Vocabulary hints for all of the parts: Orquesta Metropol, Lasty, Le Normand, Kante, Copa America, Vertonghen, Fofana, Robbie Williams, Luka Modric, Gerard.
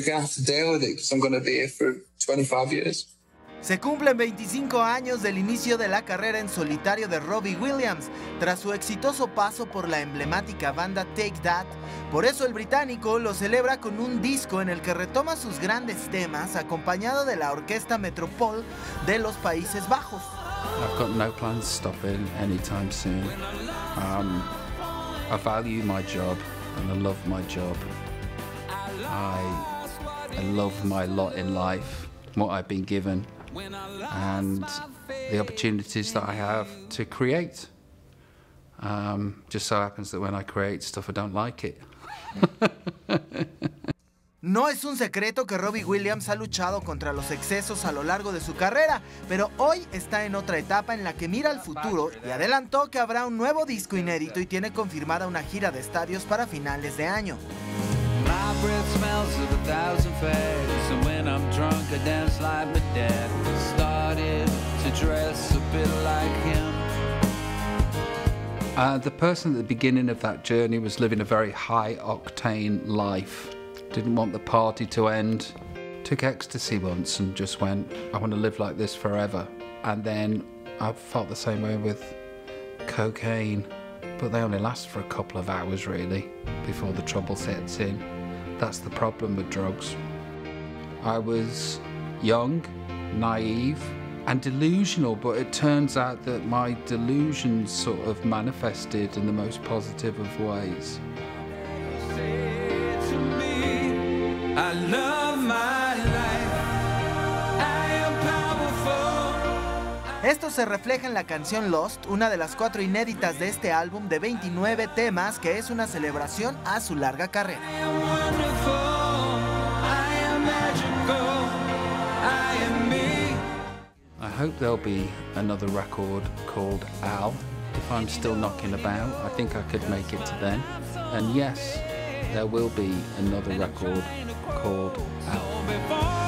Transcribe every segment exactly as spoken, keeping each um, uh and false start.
You're going to have to deal with it because I'm going to be here for twenty-five years. Se cumplen veinticinco años del inicio de la carrera en solitario de Robbie Williams, tras su exitoso paso por la emblemática banda Take That. Por eso el británico lo celebra con un disco en el que retoma sus grandes temas, acompañado de la Orquesta Metropol de los Países Bajos. I've got no plans to stop in anytime soon. Um, I value my job and I love my job. I, I love my lot in life, what I've been given, and the opportunities that I have to create. Um, just so happens that when I create stuff, I don't like it. No es un secreto que Robbie Williams ha luchado contra los excesos a lo largo de su carrera, pero hoy está en otra etapa en la que mira al futuro y adelantó que habrá un nuevo disco inédito y tiene confirmada una gira de estadios para finales de año. My breath smells of a thousand fags, and when I'm drunk I dance like my dad. Started to dress a bit like him. Uh, the person at the beginning of that journey was living a very high octane life. Didn't want the party to end. Took ecstasy once and just went, I want to live like this forever. And then I felt the same way with cocaine. But they only last for a couple of hours, really, before the trouble sets in. That's the problem with drugs. I was young, naive, and delusional, but it turns out that my delusions sort of manifested in the most positive of ways. Say to me, I love my life. Esto se refleja en la canción Lost, una de las cuatro inéditas de este álbum de veintinueve temas, que es una celebración a su larga carrera. I hope there'll be another record called Al. If I'm still knocking about, I think I could make it to then. And yes, there will be another record called Al.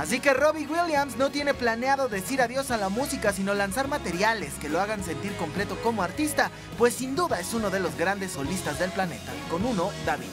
Así que Robbie Williams no tiene planeado decir adiós a la música, sino lanzar materiales que lo hagan sentir completo como artista, pues sin duda es uno de los grandes solistas del planeta. Con uno, David.